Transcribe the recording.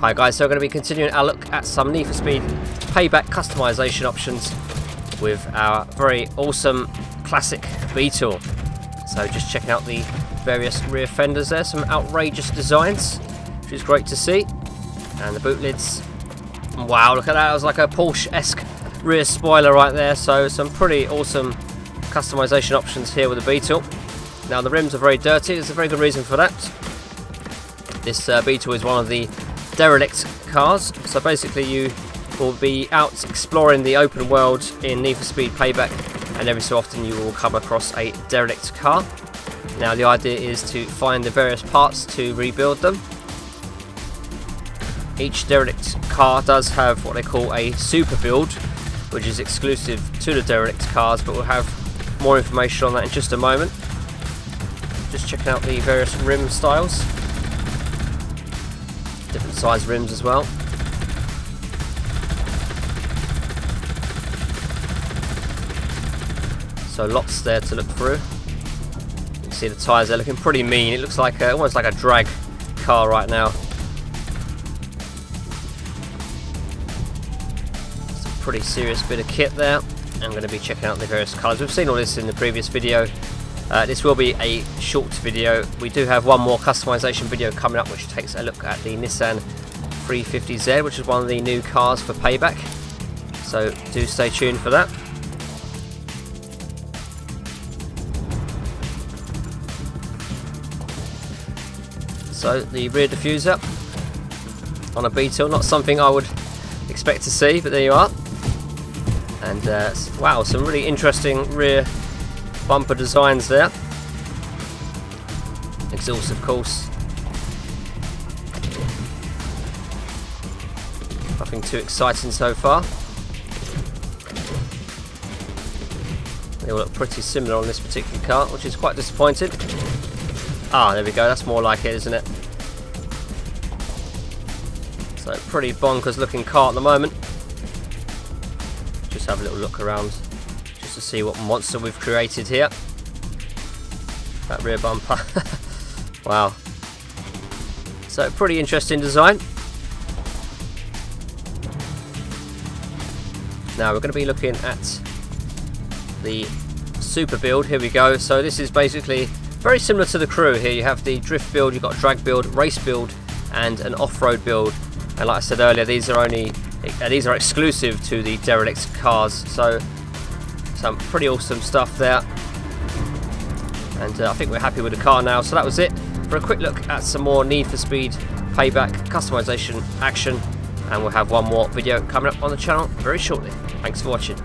Hi guys, so we're going to be continuing our look at some Need for Speed Payback customization options with our very awesome classic Beetle. So just checking out the various rear fenders there, some outrageous designs, which is great to see. And the boot lids, wow, look at that, it was like a Porsche-esque rear spoiler right there. So some pretty awesome customization options here with the Beetle. Now the rims are very dirty, there's a very good reason for that. This Beetle is one of the derelict cars, so basically you will be out exploring the open world in Need for Speed Payback, and every so often you will come across a derelict car. Now the idea is to find the various parts to rebuild them. Each derelict car does have what they call a super build, which is exclusive to the derelict cars, but we'll have more information on that in just a moment. Just checking out the various rim styles. Different size rims as well. So lots there to look through. You can see the tyres there looking pretty mean. It looks like almost like a drag car right now. It's a pretty serious bit of kit there. I'm going to be checking out the various colours. We've seen all this in the previous video. This will be a short video. We do have one more customization video coming up, which takes a look at the Nissan 350Z, which is one of the new cars for Payback. So do stay tuned for that. So the rear diffuser on a Beetle, not something I would expect to see, but there you are. And wow, some really interesting rear bumper designs there. Exhaust, of course. Nothing too exciting so far. They all look pretty similar on this particular car, which is quite disappointing. Ah, there we go, that's more like it, isn't it? So pretty bonkers looking car at the moment. Just have a little look around to see what monster we've created here. That rear bumper. Wow. So pretty interesting design. Now we're going to be looking at the super build. Here we go. So this is basically very similar to the crew. Here you have the drift build, you've got drag build, race build and an off-road build. And like I said earlier, these are exclusive to the derelict cars. So some pretty awesome stuff there, and I think we're happy with the car now. So that was it for a quick look at some more Need for Speed Payback customization action, and we'll have one more video coming up on the channel very shortly. Thanks for watching.